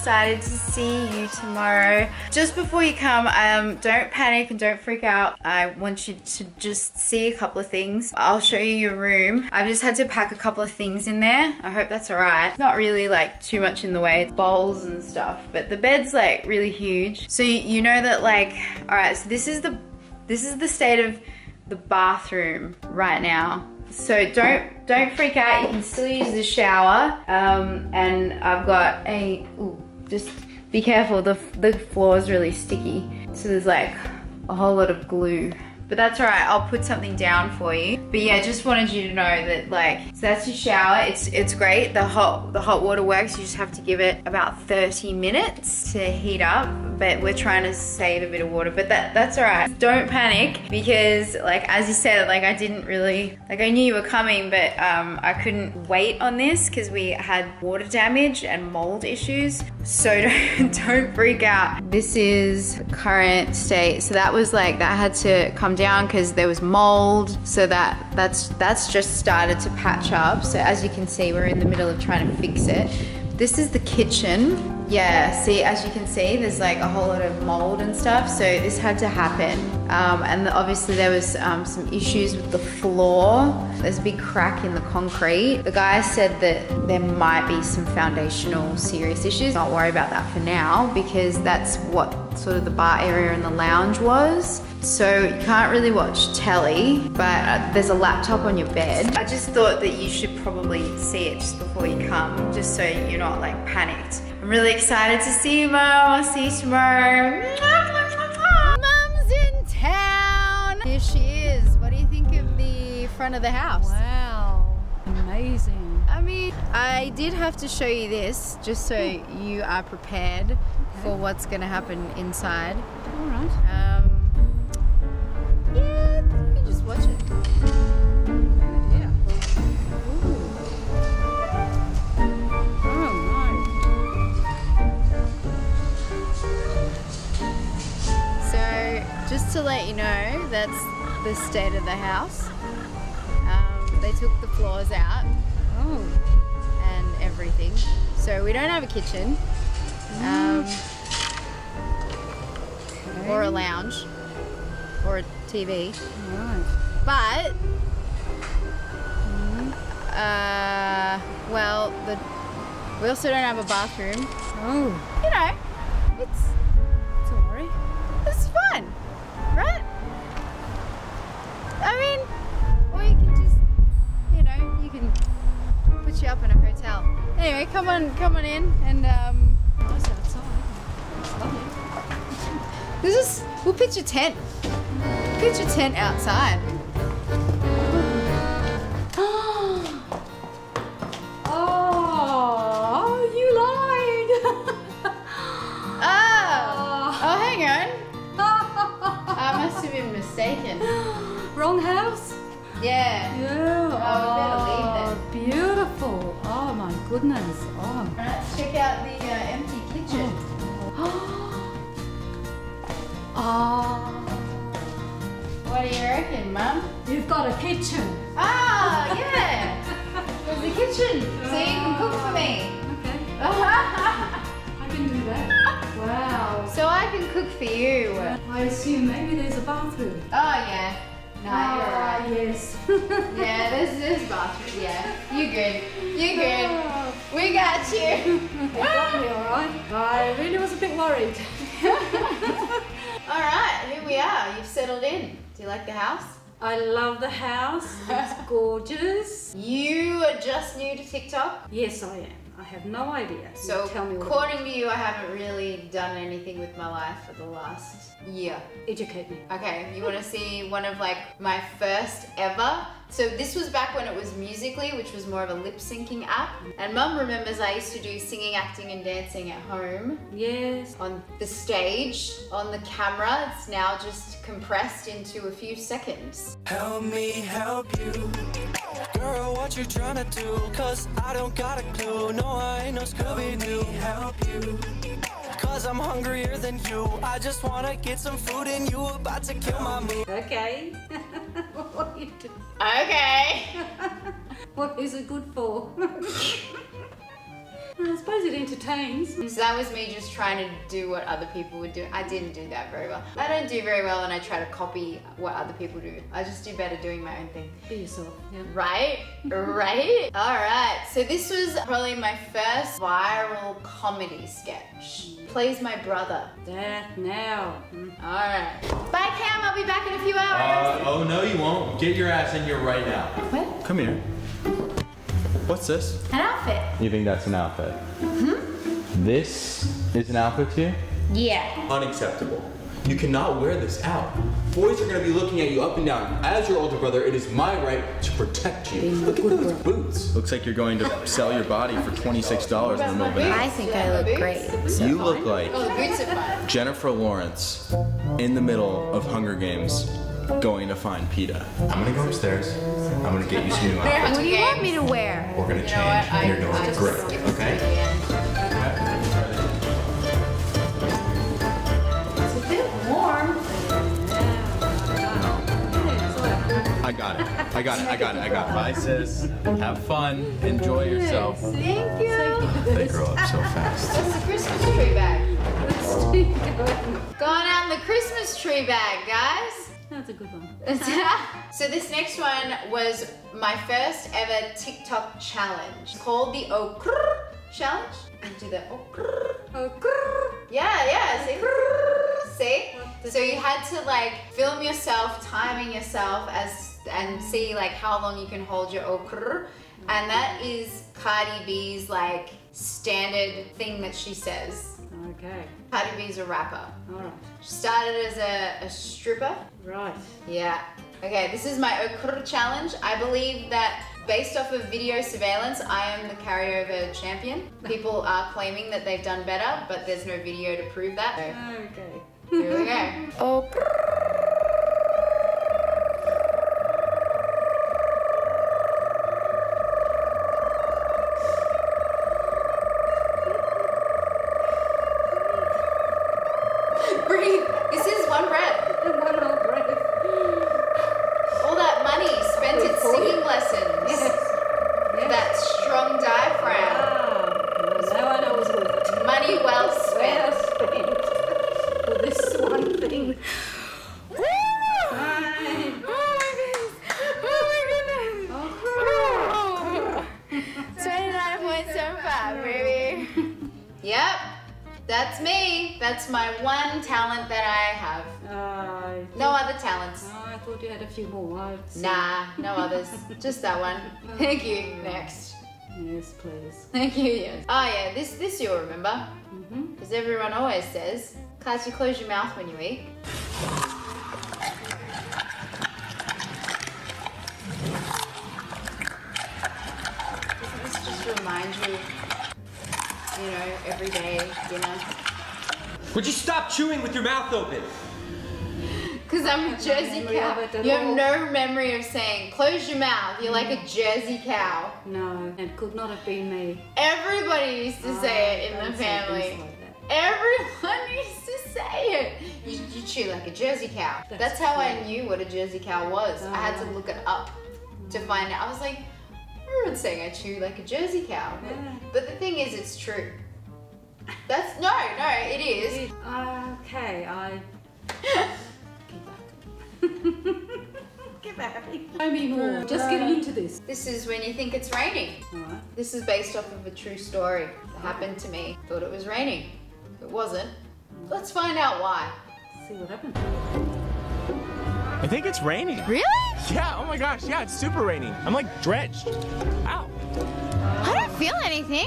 excited to see you tomorrow. Just before you come, don't panic and don't freak out. I want you to just see a couple of things. I'll show you your room. I've just had to pack a couple of things in there. I hope that's all right. Not really like too much in the way. It's bowls and stuff, but the bed's like really huge. So you know that like, all right, so this is the state of the bathroom right now. So don't freak out, you can still use the shower. And I've got a, ooh, just be careful, the floor is really sticky. So there's like a whole lot of glue. But that's all right, I'll put something down for you. But yeah, just wanted you to know that like, so that's your shower, it's great. The hot water works, you just have to give it about 30 minutes to heat up. But we're trying to save a bit of water, but that's all right. Don't panic because like, as you said, like I didn't really, like I knew you were coming, but I couldn't wait on this because we had water damage and mold issues. So don't freak out. This is the current state. So that was like, that had to come down because there was mold. So that's just started to patch up. So as you can see, we're in the middle of trying to fix it. This is the kitchen. Yeah, see, as you can see, there's like a whole lot of mold and stuff, so this had to happen. And obviously there was some issues with the floor. There's a big crack in the concrete. The guy said that there might be some foundational serious issues. Don't worry about that for now, because that's what sort of the bar area and the lounge was. So you can't really watch telly, but there's a laptop on your bed. I just thought that you should probably see it just before you come, just so you're not like panicked. I'm really excited to see you, Mom. I'll see you tomorrow. Mum's in town. Here she is. What do you think of the front of the house? Wow, amazing. I mean, I did have to show you this just so you are prepared for what's gonna happen inside. All right. Yeah, you can just watch it. Yeah. Oh no. So, just to let you know, that's the state of the house. They took the floors out. Oh. And everything. So we don't have a kitchen. Or a lounge. Or a TV. Right. But, well, we also don't have a bathroom. Oh. You know, it's all right. It's fun, right? I mean, or you can just, you know, you can put you up in a hotel. Anyway, come on in and, nice outside. It's lovely. This is, we'll pitch a tent. Pitch a tent outside. Oh, you lied. Oh, hang on. I must have been mistaken. Wrong house? Yeah. Yeah. Oh, we better leave then. Beautiful. Oh my goodness. Oh. Right, check out the empty kitchen. Oh. Oh. What do you reckon, Mum? You've got a kitchen. Ah, yeah. There's a kitchen, so you can cook for me. Okay. I can do that. Wow. So I can cook for you. I assume maybe there's a bathroom. Oh, yeah. No, you're right. Yes. Yeah, there's a bathroom. Yeah, you're good. You're good. We got you. It's lovely, all right? I really was a bit worried. All right, here we are. You've settled in. Do you like the house? I love the house. It's gorgeous. You are just new to TikTok? Yes, I am. I have no idea. So tell me, according to you, I haven't really done anything with my life for the last year. Educate me. Okay, you want to see one of like my first ever? So this was back when it was Musical.ly, which was more of a lip syncing app. And Mum remembers I used to do singing, acting and dancing at home. Yes. On the stage, on the camera. It's now just compressed into a few seconds. Help me help you. Girl, what you trying to do? Cause I don't got a clue. No, I ain't no Scooby-Doo. Help you. Cause I'm hungrier than you. I just wanna get some food and you about to kill my mood. Okay. What are you doing? Okay. What is it good for? I suppose it entertains. So that was me just trying to do what other people would do. I didn't do that very well. I don't do very well and I try to copy what other people do. I just do better doing my own thing. Be yourself. Yeah. Right? Right? Alright, so this was probably my first viral comedy sketch. Plays my brother. Death now. Alright. Bye Cam, I'll be back in a few hours. Oh no you won't. Get your ass in here right now. What? Come here. What's this? An outfit. You think that's an outfit? Mm-hmm. This is an outfit to you? Yeah. Unacceptable. You cannot wear this out. Boys are going to be looking at you up and down. As your older brother, it is my right to protect you. Look at those boots. Looks like you're going to sell your body for $26 in the middle of the night. I think I look great. So you look like Jennifer Lawrence in the middle of Hunger Games. Going to find PETA. I'm gonna go upstairs. I'm gonna get you some new outfits. What do you want me to wear? We're gonna change and you're going to grip, okay? It's a bit warm. No. I got it. Bye sis. Have fun. Enjoy yourself. Thank you. They grow up so fast. That's the Christmas tree bag. Going out in the Christmas tree bag, guys. That's a good one. So this next one was my first ever TikTok challenge. It's called the Okrrr Challenge. And do the Okrrr. Okrrr. Yeah, yeah, see? See? So you had to like film yourself, timing yourself and see like how long you can hold your Okrrr. And that is Cardi B's like standard thing that she says. Okay. Cardi B's a rapper. Alright. She started as a stripper. Right. Yeah. Okay, this is my Okrrr challenge. I believe that based off of video surveillance, I am the carryover champion. People are claiming that they've done better, but there's no video to prove that. So okay. Here we go. Okrrr. That's me. That's my one talent that I have. No other talents. Oh, I thought you had a few more. Nah, no others. Just that one. Thank you. Next. Yes, please. Thank you, yes. Oh yeah, this you'll remember. Because everyone always says, Class, you close your mouth when you eat. Doesn't this just remind you? You know, every day, dinner. Would you stop chewing with your mouth open? Because I'm a Jersey cow. You have no memory of saying, close your mouth, you're like a Jersey cow. No, it could not have been me. Everybody used to say it in the family. Everyone used to say it. You chew like a Jersey cow. That's how I knew what a Jersey cow was. I had to look it up to find out. I was like, everyone's saying I chew like a Jersey cow. Yeah. But the thing is, it's true. That's, no, it is. Okay, Get back. Get back. Show me more. Just getting into this. This is when you think it's raining. Alright. This is based off of a true story that happened to me. Thought it was raining. It wasn't. Let's find out why. Let's see what happened. I think it's raining. Really? Yeah, oh my gosh, yeah, it's super raining. I'm like drenched. Ow. I don't feel anything.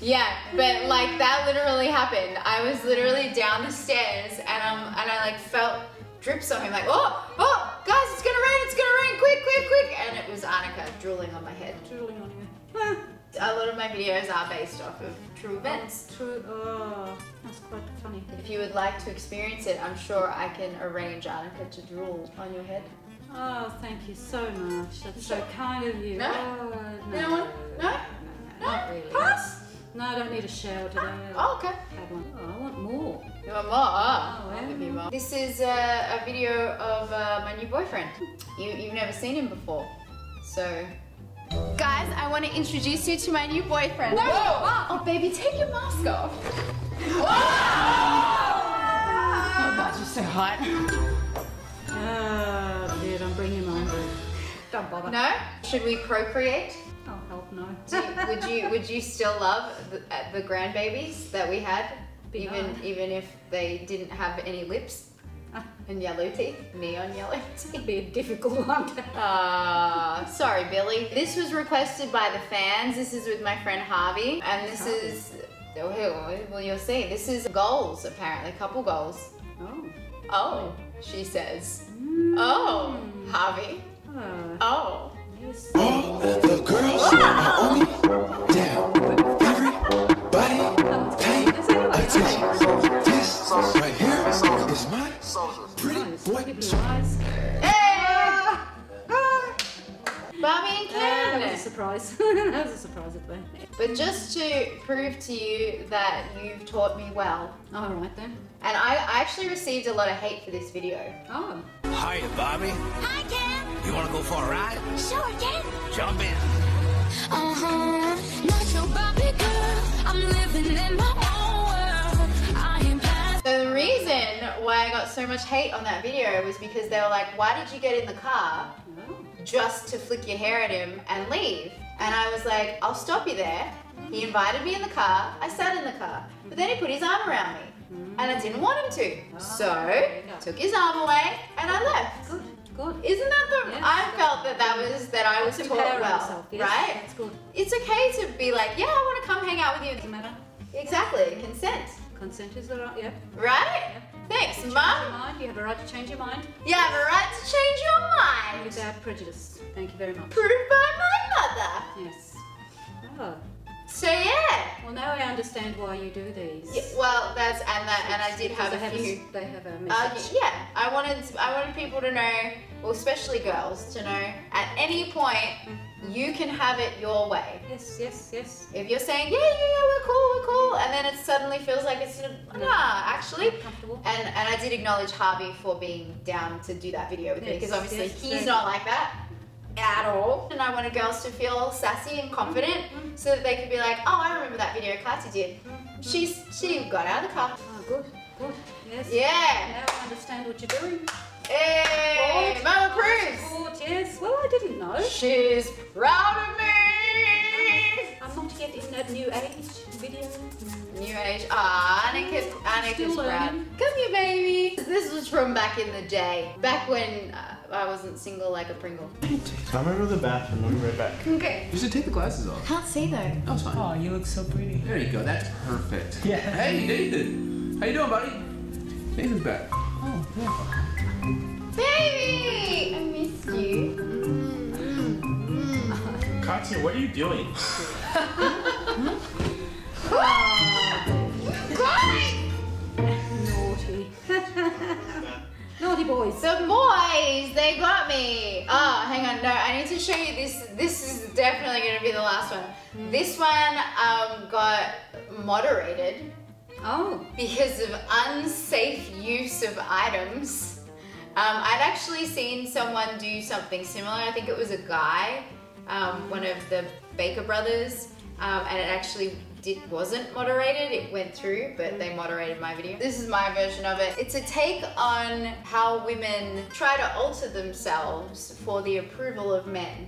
Yeah, but like that literally happened. I was literally down the stairs and I like felt drips on me. I'm like, oh, guys, it's gonna rain, quick. And it was Annika drooling on my head. Drooling on your head. A lot of my videos are based off of true events. Oh, that's quite funny. If you would like to experience it, I'm sure I can arrange Annika to drool on your head. Oh, thank you so much. That's so kind of you. No? Oh, no. No? No? No? Not really. Pass? No, I don't need a shower today. Oh, okay. I want more. You want more? Oh, I'll give you more. This is a video of my new boyfriend. You've never seen him before, so Guys, I want to introduce you to my new boyfriend. Whoa. Whoa. Oh, baby, take your mask off. Whoa. Oh, God, you're so hot. Oh, dear, don't bring him over. Don't bother. No? Should we procreate? Oh, hell no. Would you still love the grandbabies that we had? Even if they didn't have any lips? And yellow teeth, neon yellow teeth. It'd be a difficult one. Sorry, Billy. This was requested by the fans. This is with my friend Harvey, and this is, well, you'll see. This is goals, apparently, couple goals. Oh. Oh, she says. Mm. Oh, Harvey. Oh. Yes. All the girls are on me down. Everybody, pay attention. This right here is my. Surprise. Hey! Bobby and Ken! That was a surprise. That was a surprise at me. But just to prove to you that you've taught me well. Alright then. And I actually received a lot of hate for this video. Oh. Hiya, Bobby. Hi, Ken. You want to go for a ride? Sure, Ken. Jump in. Uh-huh. Not your Bobby girl. I'm living in my own world. I am past. So the reason why I got so much hate on that video was because they were like, why did you get in the car just to flick your hair at him and leave? And I was like, I'll stop you there. He invited me in the car, I sat in the car, but then he put his arm around me and I didn't want him to. So I took his arm away and I left. Good, good. Isn't that the, yes, I felt that I was taught well, yourself, yes, right? That's good. It's okay to be like, yeah, I want to come hang out with you. Doesn't matter. Exactly, consent. Consent is the right, yeah. Right? Yeah. Thanks, Mum. You have a right to change your mind. You have a right to change your mind. Without prejudice. Thank you very much. Proved by my mother. Yes. Oh. So yeah. Well, now I understand why you do these. Yeah, well, that's and I did have a few. They have a message. Yeah, I wanted people to know, well, especially girls, to know at any point you can have it your way. Yes, yes, yes. If you're saying, yeah, yeah, yeah, we're cool, and then it suddenly feels like it's, nah, actually. Comfortable. And I did acknowledge Harvey for being down to do that video with me, because obviously he's not like that at all. And I wanted girls to feel sassy and confident so that they could be like, oh, I remember that video Katy did. She got out of the car. Oh, good, good, yes. Yeah. Now I understand what you're doing. Hey, Mama approves. Yes. Well, I didn't know. She's proud of me. I'm not yet in that new age video. New age. Ah, Annika's proud. Come here, baby. This was from back in the day, back when I wasn't single like a Pringle. Come over to the bathroom. I'll be right back. Okay. You should take the glasses off. Can't see though. That's fine. Oh, you look so pretty. There you go. That's perfect. Yeah. Hey, Nathan. How you doing, buddy? Nathan's back. Oh, yeah. Baby! I missed you. Katy, what are you doing? Naughty. Naughty boys. The boys, they got me. Oh, hang on, no, I need to show you this. This is definitely going to be the last one. This one got moderated. Oh. Because of unsafe use of items. I'd actually seen someone do something similar. I think it was a guy, one of the Baker brothers, and it actually wasn't moderated. It went through, but they moderated my video. This is my version of it. It's a take on how women try to alter themselves for the approval of men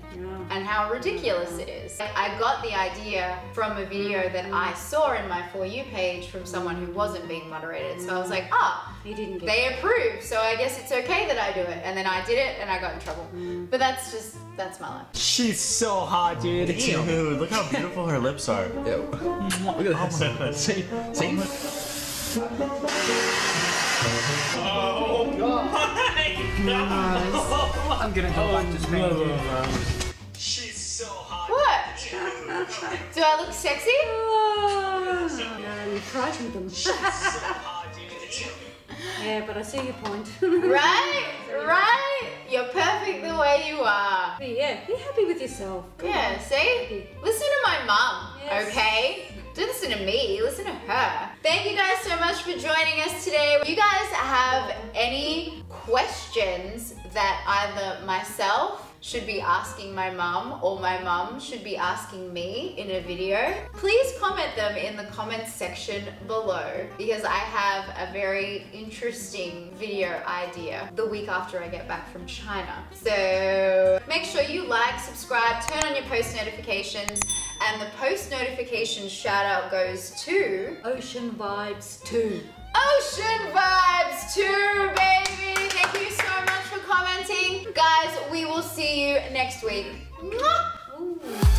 and how ridiculous it is. I got the idea from a video that I saw in my For You page from someone who wasn't being moderated. So I was like, oh, they approve, so I guess it's okay that I do it. And then I did it and I got in trouble. But that's just, that's my life. She's so hot, dude. Dude, look how beautiful her lips are. Ew. Look at that. See? See? Oh my God. I'm gonna go back to Spain. She's so hot. What? Do I look sexy? Oh, no, you frightened them. She's so hot, dude. Yeah, but I see your point. Right? Right? You're perfect the way you are. Yeah, be happy with yourself. Come on. See? Listen to my mum, okay? Don't listen to me, listen to her. Thank you guys so much for joining us today. If you guys have any questions that either myself should be asking my mum or my mum should be asking me in a video? Please comment them in the comments section below, because I have a very interesting video idea the week after I get back from China. So make sure you like, subscribe, turn on your post notifications, and the post notification shout out goes to Ocean Vibes 2. Ocean Vibes 2, baby! Thank you so much for commenting. Guys, we will see you next week. Mwah!